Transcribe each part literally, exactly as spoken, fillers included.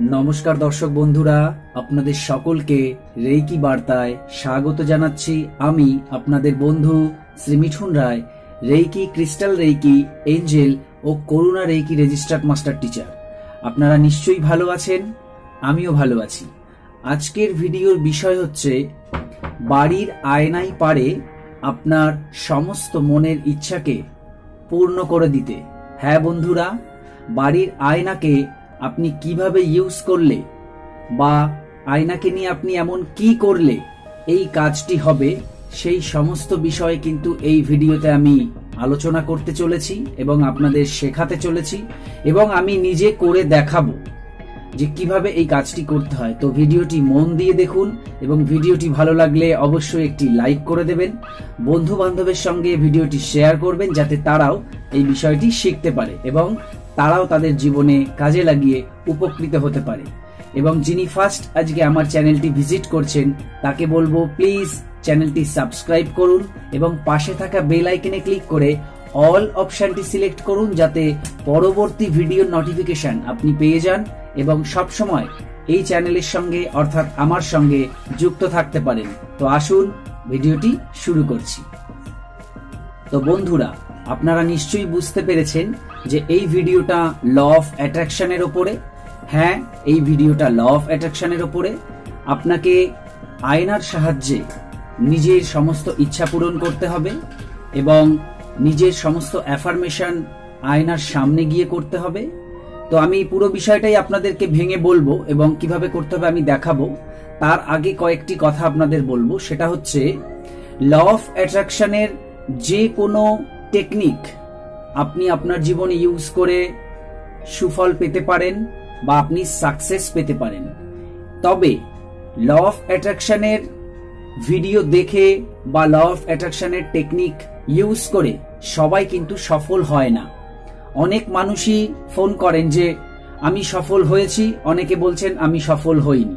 नमस्कार दर्शक बंधुरा आपनादेर सकलके रेकी बार्ताय स्वागत जानाच्छि। आमी आपनादेर बंधु Shri Mithun Roy, recce, crystal recce, angel और Karuna recce registered master teacher. आपनारा निश्चयई भालो आछेन, आमिओ भालो आछि। आजकेर भिडियोर विषय हच्छे बाड़ीर आयनाई पारे आपनार समस्त मनेर इच्छाके पूर्ण करे दिते। हाँ बंधुरा, बाड़ीर आयनाके आपनी किभाबे यूज करले बा आयनाके निये आपनी एमन की करले एई काजटी हबे सेई समस्त विषय किन्तु एई भिडियोते आमी आलोचना करते चलेछि एबं आपनादेर शेखाते चलेछि एबं आमी निजे करे देखाबो जे किभाबे एई काजटी करते हय। तो भिडियोटी मन दिये देखुन एबं भिडियोटी भालो लागले अवश्यई एकटी लाइक करे देबेन, बंधु बान्धवेर संगे भिडियोटी शेयार करबेन जाते ताराओ एई विषयटी शिखते पारे एबं ताराओ तादेर जीवने काजे लागिए उपकृत होते पारे। एवं जिनी फार्स्ट आज के आमार चैनलटी विजिट करछेन ताके बोलबो प्लिज चैनलटी सबस्क्राइब करुन एवं पाशे थाका बेल आइकने क्लिक करे ऑल अपशनटी सिलेक्ट करुन जाते परवर्ती भिडियो नोटिफिकेशन आपनी पेये जान एवं सब समय एई चैनलेर संगे अर्थात आमार संगे जुक्त थाकते पारेन। तो आसुन भिडियोटी शुरू करछि। तो बंधुरा আপনারা নিশ্চয়ই বুঝতে পেরেছেন যে এই ভিডিওটা ল অফ অ্যাট্রাকশনের উপরে। হ্যাঁ, এই ভিডিওটা ল অফ অ্যাট্রাকশনের উপরে। আপনাকে আয়নার সাহায্যে নিজের সমস্ত ইচ্ছা পূরণ করতে হবে এবং নিজের সমস্ত অ্যাফার্মেশন আয়নার সামনে গিয়ে করতে হবে। তো আমি পুরো বিষয়টাই আপনাদেরকে ভেঙে বলবো এবং কিভাবে করতে হবে আমি দেখাবো। তার আগে কয়েকটি কথা আপনাদের বলবো, সেটা হচ্ছে ল অফ অ্যাট্রাকশনের যে কোনো টেকনিক আপনি আপনার জীবনে ইউজ করে সুফল পেতে পারেন বা আপনি সাকসেস পেতে পারেন। তবে ল অফ অ্যাট্রাকশনের ভিডিও দেখে বা ল অফ অ্যাট্রাকশনের টেকনিক ইউজ করে সবাই কিন্তু সফল হয় না। অনেক মানুষই ফোন করেন যে আমি সফল হয়েছি, অনেকে বলছেন আমি সফল হইনি।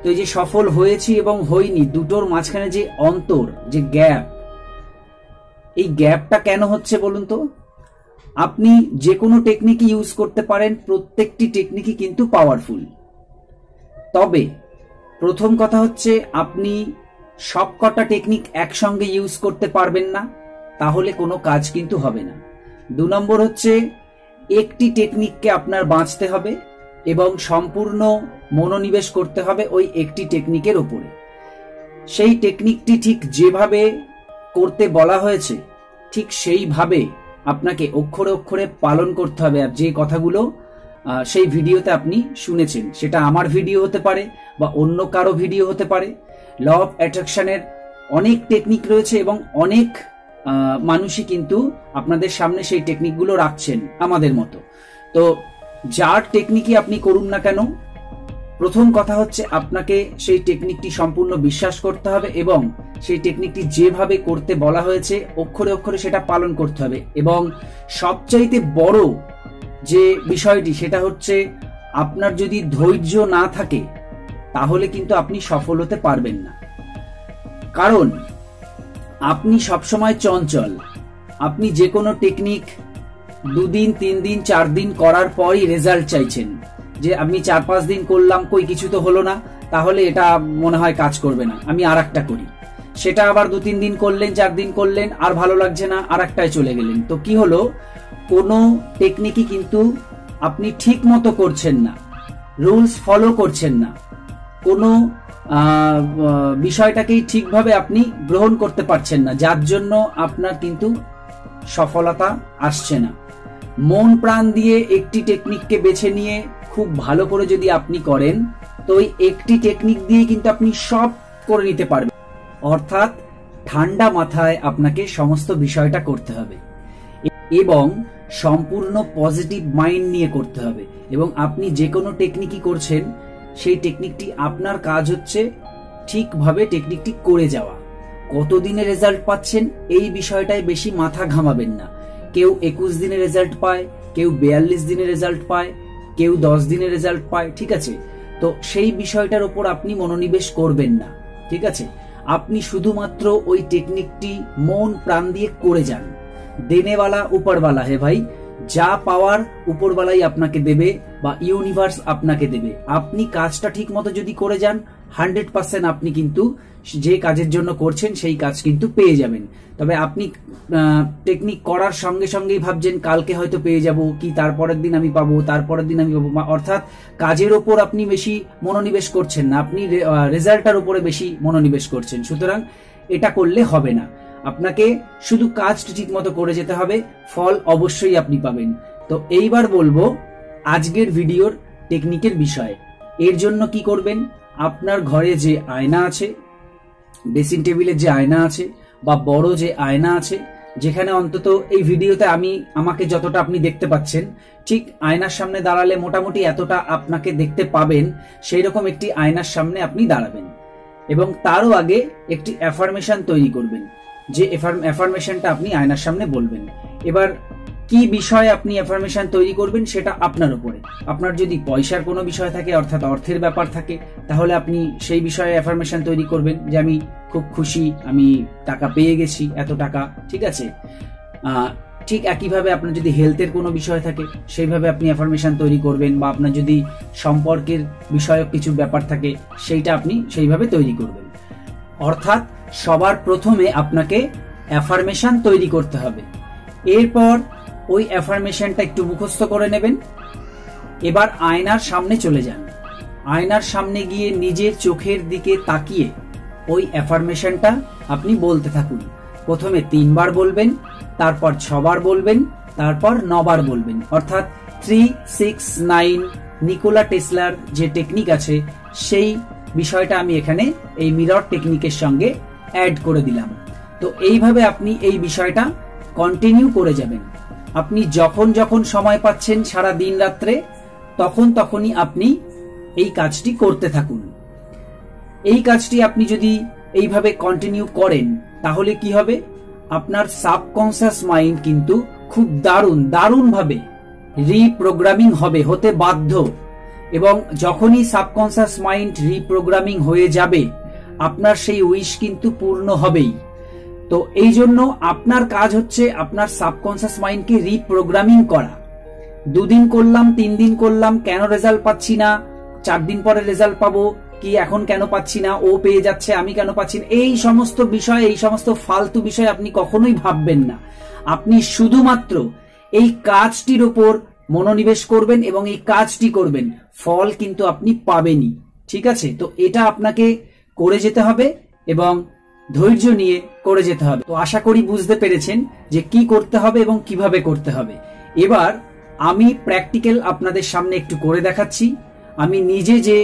তো এই যে সফল হয়েছি এবং হইনি দুটোর মাঝখানে যে অন্তর, যে গ্যাপ, এই গ্যাপটা কেন হচ্ছে বলুন তো? আপনি যে কোনো টেকনিকই ইউজ করতে পারেন, প্রত্যেকটি টেকনিকই কিন্তু পাওয়ারফুল। তবে প্রথম কথা হচ্ছে আপনি সবকটা টেকনিক একসঙ্গে ইউজ করতে পারবেন না, তাহলে কোনো কাজ কিন্তু হবে না। দু নম্বর হচ্ছে একটি টেকনিককে আপনার বাঁচতে হবে এবং সম্পূর্ণ মনোনিবেশ করতে হবে ওই একটি টেকনিকের ওপরে। সেই টেকনিকটি ঠিক যেভাবে করতে বলা হয়েছে ঠিক সেইভাবে আপনাকে অক্ষরে অক্ষরে পালন করতে হবে। আর যে কথাগুলো সেই ভিডিওতে আপনি শুনেছেন সেটা আমার ভিডিও হতে পারে বা অন্য কারো ভিডিও হতে পারে। ল অফ অ্যাট্রাকশনের অনেক টেকনিক রয়েছে এবং অনেক মানুষই কিন্তু আপনাদের সামনে সেই টেকনিকগুলো রাখছেন আমাদের মতো। তো যার টেকনিকই আপনি করুন না কেন, প্রথম কথা হচ্ছে আপনাকে সেই টেকনিকটি সম্পূর্ণ বিশ্বাস করতে হবে এবং সেই টেকনিকটি যেভাবে করতে বলা হয়েছে অক্ষরে অক্ষরে সেটা পালন করতে হবে। এবং সবচাইতে বড় যে বিষয়টি সেটা হচ্ছে আপনার যদি ধৈর্য না থাকে তাহলে কিন্তু আপনি সফল হতে পারবেন না, কারণ আপনি সবসময় চঞ্চল। আপনি যে কোনো টেকনিক দুদিন তিন দিন চার দিন করার পরই রেজাল্ট চাইছেন যে আমি চার পাঁচ দিন করলাম কই কিছু তো হলো না, তাহলে এটা মনে হয় কাজ করবে না, আমি আর একটা করি। সেটা আবার দু তিন দিন করলেন, চার দিন করলেন, আর ভালো লাগছে না, আর একটায় চলে গেলেন। তো কি হলো? কোনো টেকনিকই কিন্তু আপনি ঠিক মতো করছেন না, রুলস ফলো করছেন না, কোনো বিষয়টাকেই ঠিকভাবে আপনি গ্রহণ করতে পারছেন না, যার জন্য আপনার কিন্তু সফলতা আসছে না। মন প্রাণ দিয়ে একটি টেকনিককে বেছে নিয়ে খুব ভালো করে যদি আপনি করেন তো ওই একটি টেকনিক দিয়ে কিন্তু আপনি সব করে নিতে পারবেন। অর্থাৎ ঠান্ডা মাথায় আপনাকে সমস্ত বিষয়টা করতে হবে এবং সম্পূর্ণ পজিটিভ মাইন্ড নিয়ে করতে হবে। এবং আপনি যে কোনো টেকনিকই করছেন সেই টেকনিকটি আপনার কাজ হচ্ছে ঠিকভাবে টেকনিকটি করে যাওয়া। কতদিনে রেজাল্ট পাচ্ছেন এই বিষয়টায় বেশি মাথা ঘামাবেন না। কেউ একুশ দিনে রেজাল্ট পায়, কেউ বিয়াল্লিশ দিনে রেজাল্ট পায়, কেউ দশ দিনে রেজাল্ট পায়, ঠিক আছে? তো সেই বিষয়টার উপর আপনি মনোনিবেশ করবেন না, ঠিক আছে? আপনি শুধুমাত্র ওই টেকনিকটি মন প্রাণ দিয়ে করে যান। দেনেওয়ালা উপরওয়ালা হে ভাই, जा पावार ऊपरवाলাই আপনাকে দেবে বা ইউনিভার্স আপনাকে দেবে। আপনি কাজটা ঠিকমতো যদি করে যান हंड्रेड परसेंट আপনি কিন্তু যে কাজের জন্য করছেন সেই কাজ কিন্তু পেয়ে যাবেন। তবে আপনি টেকনিক করার সঙ্গে সঙ্গেই ভাবছেন কালকে হয়তো পেয়ে যাব কি তারপরের দিন আমি পাবো তারপরের দিন আমি পাবো, অর্থাৎ কাজের উপর আপনি বেশি মনোনিবেশ করছেন না, আপনি রেজাল্টের উপরে বেশি মনোনিবেশ করছেন। সুতরাং এটা করলে হবে না, আপনাকে শুধু কাজটা ঠিকমতো করে যেতে হবে, ফল অবশ্যই আপনি পাবেন। তো এইবার বলবো আজকের ভিডিওর টেকনিকের বিষয়ে। এর জন্য কি করবেন, আপনার ঘরে যে আয়না আছে, ড্রেসিং টেবিলের যে আয়না আছে বা বড় যে আয়না আছে, যেখানে অন্তত এই ভিডিওতে আমি আমাকে যতটা আপনি দেখতে পাচ্ছেন ঠিক আয়নার সামনে দাঁড়ালে মোটামুটি এতটা আপনাকে দেখতে পাবেন, সেই রকম একটি আয়নার সামনে আপনি দাঁড়াবেন এবং তারও আগে একটি অ্যাফার্মেশন তৈরি করবেন, যে অ্যাফার্মেশনটা আপনি আয়নার সামনে বলবেন। এবার কি বিষয়ে আপনি অ্যাফার্মেশন তৈরি করবেন সেটা আপনার উপরে। আপনার যদি পয়সার কোনো বিষয় থাকে অর্থাৎ অর্থের ব্যাপার থাকে তাহলে আপনি সেই বিষয়ে অ্যাফার্মেশন তৈরি করবেন যে আমি খুব খুশি, আমি টাকা পেয়ে গেছি, এত টাকা, ঠিক আছে। ঠিক একইভাবে আপনার যদি হেলথের কোনো বিষয় থাকে সেইভাবে আপনি অ্যাফার্মেশন তৈরি করবেন, বা আপনার যদি সম্পর্কের বিষয়ক কিছু ব্যাপার থাকে সেইটা আপনি সেইভাবে তৈরি করবেন। অর্থাৎ সবার প্রথমে আপনাকে অ্যাফার্মেশন তৈরি করতে হবে, এরপর ওই অ্যাফার্মেশনটা একটু মুখস্থ করে নেবেন। এবার আয়নার সামনে চলে যান, আয়নার সামনে গিয়ে নিজের চোখের দিকে তাকিয়ে ওই অ্যাফার্মেশনটা আপনি বলতে থাকুন। প্রথমে তিনবার বলবেন, তারপর ছবার বলবেন, তারপর নবার বলবেন, অর্থাৎ থ্রি সিক্স নাইন নিকোলা টেসলার যে টেকনিক আছে সেই বিষয়টা আমি এখানে এই মিরর টেকনিকের সঙ্গে অ্যাড করে দিলাম। তো এইভাবে আপনি এই বিষয়টা কন্টিনিউ করে যাবেন। আপনি যখন যখন সময় পাচ্ছেন সারা দিন রাত্রে তখন তখনই আপনি এই কাজটি করতে থাকুন। এই কাজটি আপনি যদি এইভাবে কন্টিনিউ করেন তাহলে কি হবে, আপনার সাবকনসিয়াস মাইন্ড কিন্তু খুব দারুণ দারুণভাবে রিপ্রোগ্রামিং হবে, হতে বাধ্য। এবং যখনই সাবকনসিয়াস মাইন্ড রিপ্রোগ্রামিং হয়ে যাবে আপনার সেই উইশ কিন্তু পূর্ণ হবেই। তো এই জন্য আপনার কাজ হচ্ছে আপনার সাবকনসিয়াস মাইন্ডকে রিপ্রোগ্রামিং করা। দুদিন করলাম, তিন দিন করলাম, কেন রেজাল্ট পাচ্ছি না, চার দিন পরে রেজাল্ট পাবো, কি এখন কেন পাচ্ছি না, ও পেয়ে যাচ্ছে আমি কেন পাচ্ছি না, এই সমস্ত বিষয় এই সমস্ত ফালতু বিষয় আপনি কখনোই ভাববেন না। আপনি শুধুমাত্র এই কাজটির ওপর মনোনিবেশ করবেন এবং এই কাজটি করবেন, ফল কিন্তু আপনি পাবেনই, ঠিক আছে। তো এটা আপনাকে করে যেতে হবে এবং ধৈর্য নিয়ে করে যেতে হবে। তো আশা করি বুঝতে পেরেছেন যে কি করতে হবে এবং কিভাবে করতে হবে। এবার আমি প্র্যাকটিক্যাল আপনাদের সামনে একটু করে দেখাচ্ছি। আমি নিজে যে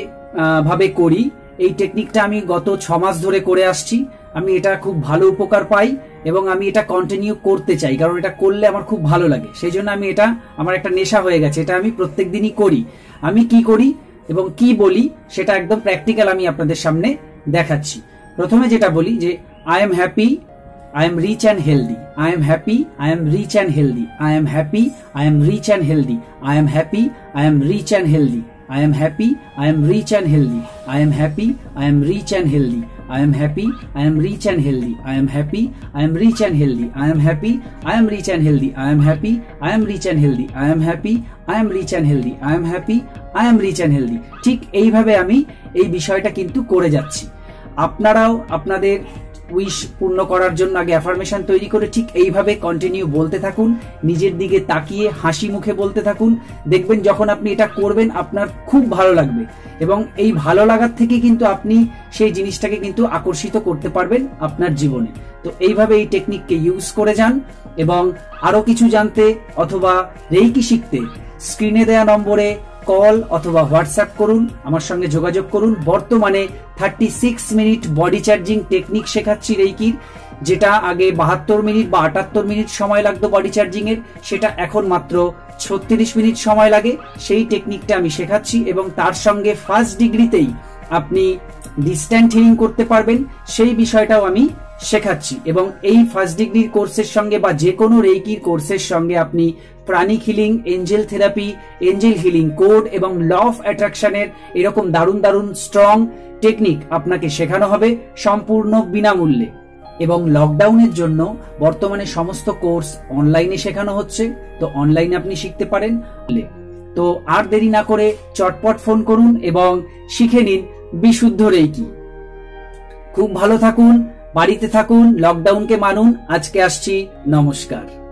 ভাবে করি এই টেকনিকটা আমি গত ছ মাস ধরে করে আসছি, আমি এটা খুব ভালো উপকার পাই এবং আমি এটা কন্টিনিউ করতে চাই, কারণ এটা করলে আমার খুব ভালো লাগে। সেই জন্য আমি এটা আমার একটা নেশা হয়ে গেছে, এটা আমি প্রত্যেক দিনই করি। আমি কি করি এবং কি বলি সেটা একদম প্র্যাকটিক্যাল আমি আপনাদের সামনে দেখাচ্ছি। প্রথমে যেটা বলি যে I am happy, I am rich and healthy, I am happy, I am rich and healthy, I am happy, I am rich and healthy, I am happy, I am rich and healthy, I am happy, I am rich and healthy, I am happy, I am rich and healthy, I am happy, I am rich and healthy, I am happy, I am rich and healthy, I am happy, I am rich and healthy, I am happy, I am rich and healthy, I am happy, I am rich and healthy, I am happy, I am rich and healthy। ঠিক এইভাবে আমি এই বিষয়টা কিন্তু করে যাচ্ছি। আপনারাও আপনাদের উইশ পূর্ণ করার জন্য আগে অ্যাফার্মেশন তৈরি করে ঠিক এইভাবে কন্টিনিউ বলতে থাকুন, নিজের দিকে তাকিয়ে হাসি মুখে বলতে থাকুন। দেখবেন যখন আপনি এটা করবেন আপনার খুব ভালো লাগবে এবং এই ভালো লাগার থেকে কিন্তু আপনি সেই জিনিসটাকে কিন্তু আকর্ষিত করতে পারবেন আপনার জীবনে। তো এইভাবে এই টেকনিককে ইউজ করে যান এবং আরও কিছু জানতে অথবা রেইকি শিখতে স্ক্রিনে দেওয়া নম্বরে কল অথবা হোয়াটসঅ্যাপ করুন, আমার সঙ্গে যোগাযোগ করুন। বর্তমানে thirty six minute body charging technique শেখাচ্ছি রেইকির, যেটা আগে বাহাত্তর মিনিট বা আটাত্তর মিনিট সময় লাগতো বডি চার্জিংয়ের, সেটা এখন মাত্র ছত্রিশ মিনিট সময় লাগে। সেই টেকনিকটা আমি শেখাচ্ছি এবং তার সঙ্গে ফার্স্ট ডিগ্রিতেই আপনি ডিস্ট্যান্ট হিলিং করতে পারবেন, সেই বিষয়টাও আমি শেখাচ্ছি। এবং এই ফার্স্ট ডিগ্রির কোর্সের সঙ্গে বা যে কোনো রেইকির কোর্সের সঙ্গে আপনি pranic healing, angel therapy, angel healing code এবং ল অফ অ্যাট্রাকশনের এরকম দারুণ দারুণ স্ট্রং টেকনিক আপনাকে শেখানো হবে সম্পূর্ণ বিনামূল্যে। एवं लकडाउनेर जोन्नो बर्तमाने समस्त कोर्स अनलाइने शेखानो होच्छे, तो अनलाइने आपनि शिखते पारेन। तो आर देरी ना करे चटपट फोन करुन एवं शिखे निन विशुद्ध रेकी। खूब भालो थाकुन, बाड़ीते थाकुन, लकडाउन के मानुन। आज के आसछि, नमस्कार।